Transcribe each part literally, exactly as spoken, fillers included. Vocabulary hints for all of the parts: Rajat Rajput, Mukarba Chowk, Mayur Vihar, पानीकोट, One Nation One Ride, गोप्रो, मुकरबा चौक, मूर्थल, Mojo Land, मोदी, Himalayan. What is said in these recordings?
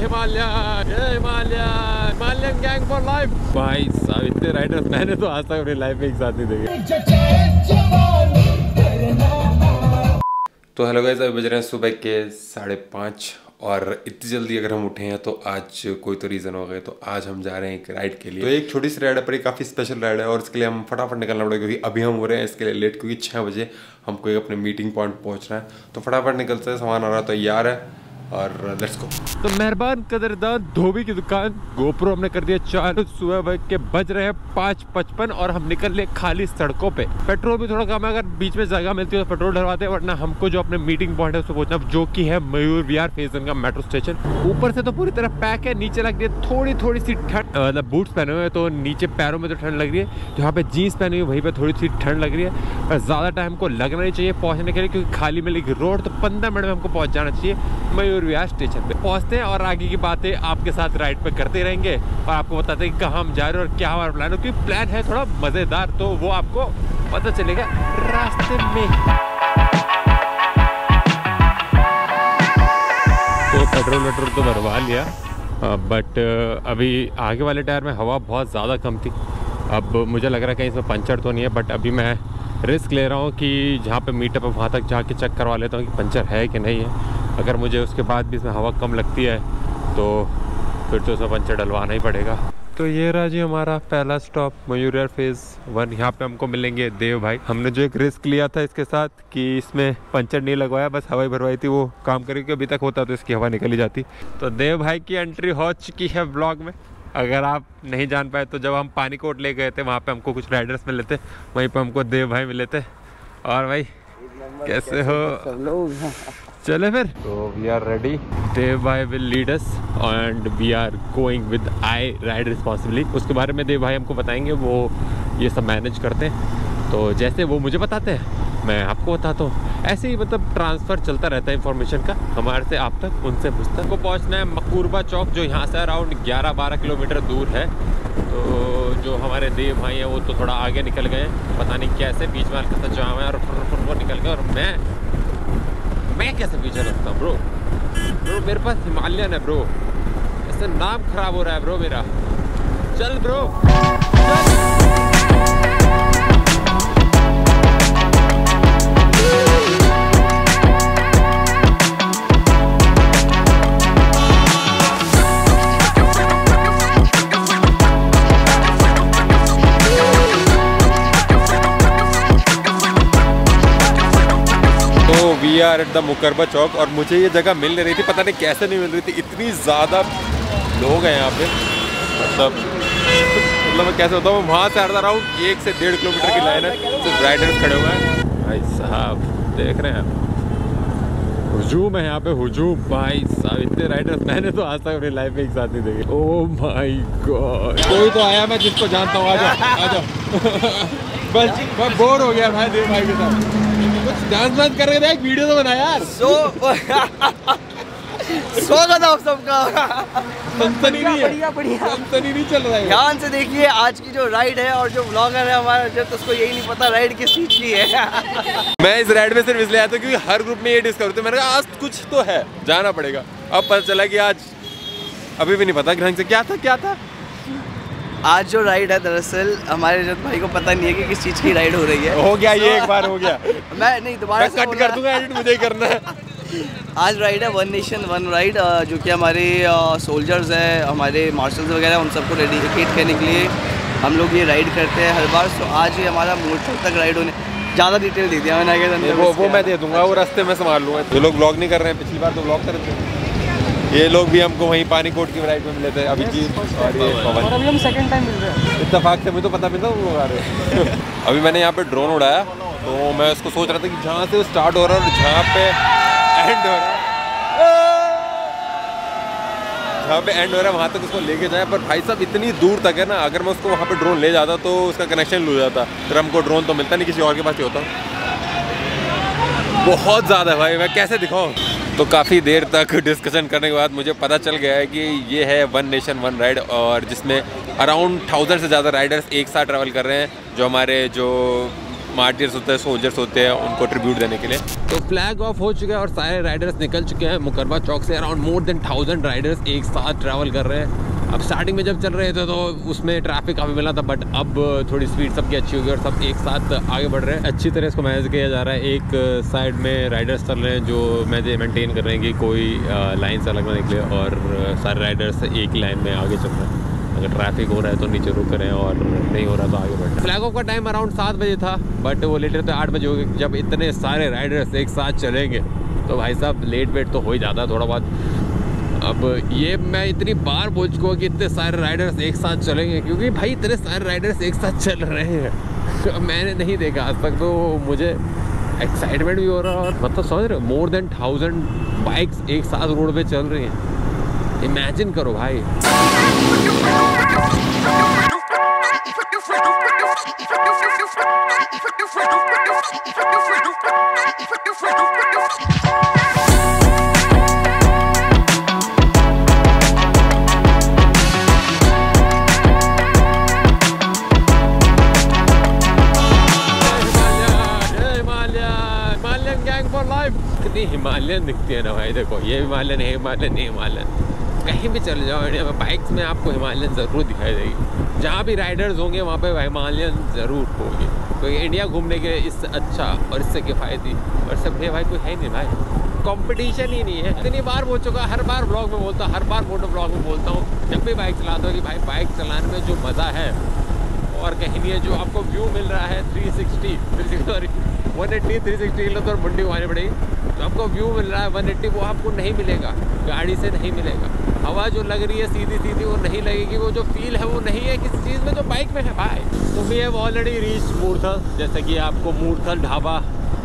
Himalayan, जय Himalayan, Himalayan gang for life. भाई साहब इतने राइडर्स मैंने तो आज तक अपनी लाइफ में एक साथ नहीं देखे। तो हेलो गाइस, अभी बज रहे हैं सुबह के साढ़े पाँच और इतनी जल्दी अगर हम उठे हैं तो आज कोई तो रीज़न हो गया। तो आज हम जा रहे हैं एक राइड के लिए। तो एक छोटी सी राइड है पर एक काफ़ी स्पेशल राइड है और इसके लिए हम फटाफट निकलना पड़ेगा क्योंकि अभी हम हो रहे हैं इसके लिए लेट, क्योंकि छः बजे हमको अपने मीटिंग पॉइंट पहुंचना है। तो फटाफट निकलते हैं, सामान आ रहा तैयार है और लेट्स गो। तो मेहरबान कदरदान धोबी की दुकान गोप्रो हमने कर दिया चालू। सुबह के बज रहे हैं पाँच पचपन और हम निकल लिए खाली सड़कों पे। पेट्रोल भी थोड़ा कम है, अगर बीच में जगह मिलती है तो पेट्रोल डलवाते हैं, वरना हमको जो अपने मीटिंग पॉइंट है उसको पहुंचना, जो कि है मयूर विहार फेज वन का मेट्रो स्टेशन। ऊपर से तो पूरी तरह पैक है, नीचे लग रही है थोड़ी थोड़ी सी ठंड, मतलब बूट्स पहने हुए तो नीचे पैरों में तो ठंड लग रही है, जहाँ पे जीन्स पहनी हुई वहीं पर थोड़ी सी ठंड लग रही है। पर ज़्यादा टाइम को लगना नहीं चाहिए पहुँचने के लिए क्योंकि खाली मिलेगी रोड, तो पंद्रह मिनट में हमको पहुँच जाना चाहिए मयूर विहार स्टेशन पे। पहुंचते हैं और आगे की बातें आपके साथ राइड पे करते रहेंगे और आपको बताते हैं कहाँ हम जा रहे हैं और क्या हमारा प्लान है, क्योंकि प्लान है थोड़ा मजेदार, तो वो आपको पता चलेगा रास्ते में। तो पेट्रोल वेट्रोल तो भरवा लिया, बट अभी आगे वाले टायर में हवा बहुत ज़्यादा कम थी। अब मुझे लग रहा है कहीं इसमें पंचर तो नहीं है, बट अभी मैं रिस्क ले रहा हूँ कि जहाँ पे मीटअप है वहाँ तक जाके चेक करवा लेता हूँ कि पंचर है कि नहीं है। अगर मुझे उसके बाद भी इसमें हवा कम लगती है तो फिर तो उसमें पंचर डलवाना ही पड़ेगा। तो ये रहा जी हमारा पहला stop Mayur Vihar phase one. यहाँ पे हमको मिलेंगे देव भाई। हमने जो एक रिस्क लिया था इसके साथ कि इसमें पंचर नहीं लगवाया, बस हवा ही भरवाई थी, वो काम करेगी। अभी तक होता तो इसकी हवा निकली जाती। तो देव भाई की एंट्री हो चुकी है ब्लॉग में। अगर आप नहीं जान पाए तो जब हम पानीकोट ले गए थे वहाँ पर हमको कुछ राइडर्स मिले थे, वहीं पर हमको देव भाई मिले थे। और भाई कैसे हो सब लोग? चले फिर। तो वी आर रेडी, देव भाई will lead us and we are going with I ride responsibly. उसके बारे में देव भाई हमको बताएंगे, वो ये सब मैनेज करते हैं। तो जैसे वो मुझे बताते हैं मैं आपको बताता हूँ, ऐसे ही मतलब ट्रांसफ़र चलता रहता है इन्फॉर्मेशन का हमारे से आप तक, उनसे मुझ तक। को पहुँचना है मकूरबा चौक जो यहाँ से अराउंड ग्यारह बारह किलोमीटर दूर है। तो जो हमारे देव भाई हैं वो तो थोड़ा आगे निकल गए, पता नहीं कैसे बीच में हल्का सा जाम है और वो निकल गए, और मैं मैं कैसे पीछे लगता हूँ ब्रो? ब्रो मेरे पास हिमालयन है ब्रो, ऐसे नाम खराब हो रहा है ब्रो मेरा। चल ब्रो यार एट द मुकरबा चौक। और मुझे ये जगह मिल नहीं रही थी, पता नहीं कैसे नहीं मिल रही थी। इतनी ज़्यादा लोग हैं यहाँ पे, मतलब मतलब मैं कैसे बताऊँ। वहाँ से आधा राउंड एक से डेढ़ किलोमीटर की लाइन है, सिर्फ राइडर्स खड़े हुए हैं। भाई साहब देख रहे हैं आप, हुजूम है यहाँ पे, हुजूम। भाई साहब इतने राइडर्स मैंने तो आज तक अपनी लाइफ में एक साथ नहीं देखे। ओ माई गॉड, कोई तो आया मैं जिसको जानता हूँ। आ जाओ आ जाओ, बस मैं बोर हो गया भाई देव भाई के साथ। डांस डांस कर रहे थे, एक वीडियो तो बना यार। सो स्वागत आप सबका। बढ़िया बढ़िया बढ़िया नहीं चल रहा है। ध्यान से देखिए आज की जो राइड है और जो व्लॉगर है हमारा, जब तो उसको यही नहीं पता राइड किस चीज की है। मैं इस राइड में सिर्फ इसलिए आया था क्योंकि हर ग्रुप में ये डिस्कवर होते, मैंने कहा आज कुछ तो है, जाना पड़ेगा। अब पता चला कि आज अभी भी नहीं पता ढंग से क्या था क्या था आज जो राइड है। दरअसल हमारे रजत भाई को पता नहीं है कि किस चीज़ की राइड हो रही है। हो गया ये एक बार हो गया। मैं नहीं दोबारा से कट कर दूंगा, एडिट मुझे ही करना है। आज राइड है वन नेशन वन राइड, जो कि हमारे सोल्जर्स हैं, हमारे मार्शल्स वगैरह, उन सबको डेडिकेट करने के लिए हम लोग ये राइड करते हैं हर बार। तो आज ये हमारा मोर्चल तक राइड होने, ज़्यादा डिटेल दे दिया मैंने, वो वो मैं दे दूँगा, वो रास्ते में संभाल लूँगा। जो लोग ब्लॉग नहीं कर रहे हैं, पिछली बार तो ब्लॉग कर रहे थे। ये लोग भी हमको वहीं पानीकोट की वैरायटी में मिले थे अभी जी, और ये और अभी हम सेकंड टाइम मिल रहे हैं। इत्तेफाक से मुझे तो पता मिलता वो लोग आ रहे हैं। अभी मैंने यहाँ पे ड्रोन उड़ाया, तो मैं उसको सोच रहा था कि जहाँ से स्टार्ट हो रहा है और जहाँ पे एंड हो रहा है, जहाँ पे एंड हो रहा है वहाँ तक उसको लेके जाए। पर भाई साहब इतनी दूर तक है ना, अगर मैं उसको वहाँ पर ड्रोन ले जाता तो उसका कनेक्शन लूज जाता, फिर हमको ड्रोन तो मिलता नहीं, किसी और के पास ही होता। बहुत ज़्यादा भाई, मैं कैसे दिखाऊँ। तो काफ़ी देर तक डिस्कशन करने के बाद मुझे पता चल गया है कि ये है वन नेशन वन राइड, और जिसमें अराउंड थाउजेंड से ज़्यादा राइडर्स एक साथ ट्रैवल कर रहे हैं। जो हमारे जो मार्टियर्स होते हैं, सोल्जर्स होते हैं, उनको ट्रिब्यूट देने के लिए। तो फ्लैग ऑफ हो चुका है और सारे राइडर्स निकल चुके हैं मुकरबा चौक से। Around more than thousand riders एक साथ ट्रैवल कर रहे हैं। अब स्टार्टिंग में जब चल रहे थे तो उसमें ट्रैफिक काफ़ी मिला था, बट अब थोड़ी स्पीड सबकी अच्छी हो गई और सब एक साथ आगे बढ़ रहे हैं। अच्छी तरह इसको मैनेज किया जा रहा है। एक साइड में राइडर्स चल रहे हैं जो मैंने मेंटेन कर रहे हैं कि कोई लाइन से अलग ना निकले, और सारे राइडर्स एक लाइन में आगे चल रहे हैं। अगर ट्रैफिक हो रहा है तो नीचे रुक रहे हैं और नहीं हो रहा तो आगे बढ़। फ्लैग ऑफ का टाइम अराउंड सात बजे था, बट वो लेटर तो आठ बजे हो गए। जब इतने सारे राइडर्स एक साथ चलेंगे तो भाई साहब लेट वेट तो हो ही जाता है थोड़ा बहुत। अब ये मैं इतनी बार बोल चुका हूँ कि इतने सारे राइडर्स एक साथ चलेंगे, क्योंकि भाई इतने सारे राइडर्स एक साथ चल रहे हैं मैंने नहीं देखा आज तक। तो मुझे एक्साइटमेंट भी हो रहा है और मतलब समझ रहे हो, मोर देन थाउजेंड बाइक्स एक साथ रोड पे चल रही हैं। इमेजिन करो भाई। हिमालयन दिखती है ना भाई, देखो ये हिमालयन है, हिमालयन है, हिमालयन। कहीं भी चले जाओ इंडिया में बाइक्स में आपको हिमालयन ज़रूर दिखाई देगी। जहाँ भी राइडर्स होंगे वहाँ पे हिमालयन ज़रूर होगी। तो इंडिया घूमने के इससे अच्छा और इससे किफ़ायती और सब भैया भाई कोई है नहीं भाई, कॉम्पिटिशन ही नहीं है। इतनी बार बोल चुका, हर बार ब्लॉग में बोलता हूँ, हर बार फोटो ब्लॉग में बोलता हूँ जब भी बाइक चलाता हूँ कि भाई बाइक चलाने में जो मज़ा है और कहीं नहीं है। जो आपको व्यू मिल रहा है three sixty three sorry one eighty three sixty kilo तो मंडी घुमानी पड़ेगी। तो आपको व्यू मिल रहा है वन एट्टी, वो आपको नहीं मिलेगा गाड़ी से, नहीं मिलेगा। हवा जो लग रही है सीधी सीधी वो नहीं लगेगी। वो जो फील है वो नहीं है किसी चीज़ में जो बाइक में है भाई। तो we have already reach मूर्थल, जैसे कि आपको मूर्थल ढाबा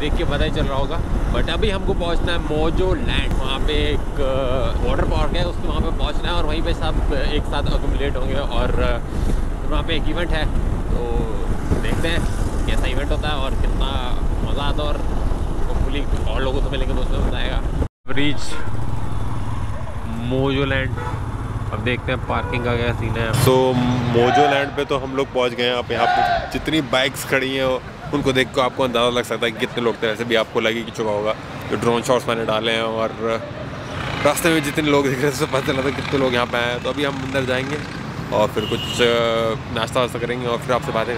देख के पता ही चल रहा होगा। बट अभी हमको पहुंचना है मोजो लैंड। वहाँ पे एक वाटर पार्क है, उसको वहाँ पे पहुँचना है और वहीं पे सब एक साथ अकोमोडेट होंगे। और वहाँ पे एक इवेंट है, तो देखते हैं कैसा इवेंट होता है और कितना मज़ा आता है। और और लोगों को तो मिलेंगे, दोस्तों बताएगा। ब्रिज मोजो लैंड, अब देखते हैं पार्किंग का क्या सीन है। सो so, मोजो लैंड पे तो हम लोग पहुंच गए हैं। आप यहाँ पे जितनी बाइक्स खड़ी हैं उनको देख कर आपको अंदाज़ा लग सकता है कि कितने लोग थे। वैसे भी आपको लगे कि चुका होगा जो ड्रोन शॉट्स मैंने डाले हैं और रास्ते में जितने लोग दिख रहे थे उससे पता चला था कितने लोग यहाँ पे आए हैं। तो अभी हम अंदर जाएंगे और फिर कुछ नाश्ता वास्ता करेंगे और फिर आपसे बातें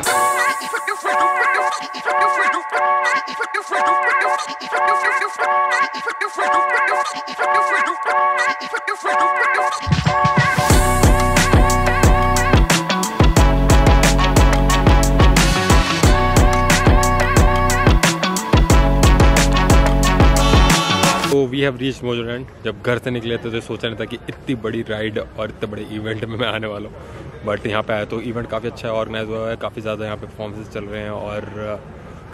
we have reach Mojo land. जब घर से निकले थे तो सोचा नहीं था कि इतनी बड़ी राइड और इतने बड़े इवेंट में मैं आने वाला हूँ, बट यहाँ पे आया तो इवेंट काफ़ी अच्छा ऑर्गेनाइज हुआ है। काफ़ी ज़्यादा यहाँ पे परफॉर्मेंसेस चल रहे हैं और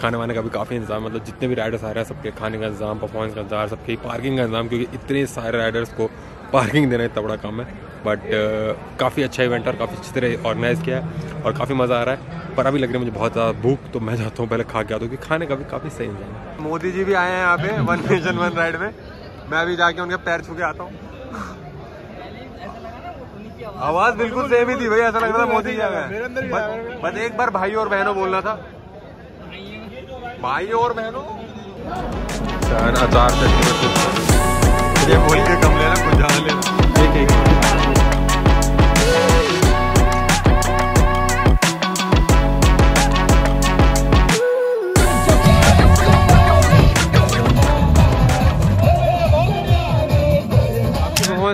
खाने वाने का भी काफ़ी इंतजाम, मतलब जितने भी राइडर्स आ रहे हैं सबके खाने का इंतजाम, परफॉर्मेंस का इंतजार, सबके पार्किंग का इंतजाम, क्योंकि इतने सारे राइडर्स को पार्किंग देना इतना बड़ा काम है। बट काफ़ी अच्छा इवेंट और काफ़ी अच्छी तरह ऑर्गेनाइज़ किया है और काफ़ी मज़ा आ रहा है। पर अभी लग रही है मुझे बहुत ज़्यादा भूख, तो मैं चाहता हूँ पहले खा के आता हूँ कि खाने का भी काफ़ी सही इंतजाम है। मोदी जी भी आए हैं यहाँ पे वन नेशन वन राइड में। मैं अभी जाके उनके पैर छू के आता हूँ। आवाज़ बिल्कुल सेम ही थी भाई, ऐसा लग रहा था मोदी जी आ गए। बस एक बार भाई और बहनों बोलना था, भाई और बहनों। अचार ये बोल के कम लेना, कुछ ज़्यादा लेना।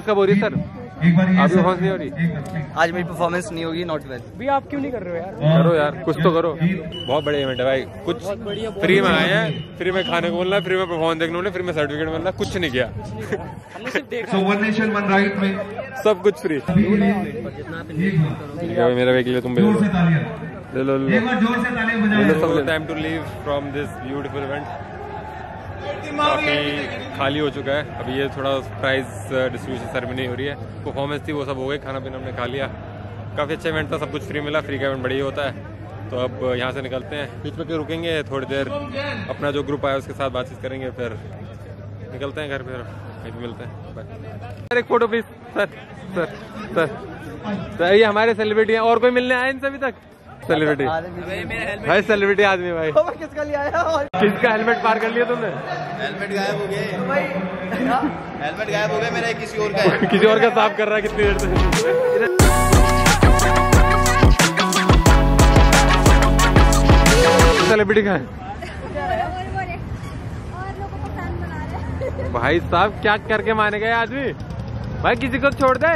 का बोल रही सर, आपकी परफॉर्मेंस नहीं हो रही। आज मेरी परफॉर्मेंस नहीं होगी, नॉट वेल। भी आप क्यों नहीं कर रहे हो यार? करो यार, कुछ तो करो। बहुत बड़े इवेंट है भाई, कुछ फ्री में आए हैं, फ्री में खाने को मिलना, फ्री में परफॉर्मेंस देखने को, फ्री में सर्टिफिकेट मिलना, कुछ नहीं किया। So one nation one ride में सब कुछ फ्री। मेरा वीडियो तुम time to leave from this beautiful event. काफ़ी खाली हो चुका है। अभी ये थोड़ा प्राइज डिस्ट्रीब्यूशन सेरेमनी हो रही है, परफॉर्मेंस थी वो सब हो गई, खाना पीना हमने खा लिया। काफ़ी अच्छा इवेंट था, सब कुछ फ्री मिला। फ्री का इवेंट बढ़िया होता है। तो अब यहाँ से निकलते हैं, बीच में रुकेंगे थोड़ी देर, अपना जो ग्रुप आया उसके साथ बातचीत करेंगे, फिर निकलते हैं घर पर, कहीं भी मिलते हैं। सर एक photo please. Sir sir sir sir ये हमारे सेलिब्रिटी हैं। और कोई मिलने आए इनसे अभी तक? सेलिब्रिटी भाई, सेलिब्रिटी आदमी भाई। किसका लिया आया? किसका हेलमेट पार कर लिया तुमने? हेलमेट गायब हो गया, हेलमेट गायब हो गया मेरा, किसी और का किसी और का साफ कर रहा है कितनी देर से। सेलिब्रिटी कहाँ है भाई साहब? क्या करके माने गए आदमी भाई, किसी को छोड़ दे।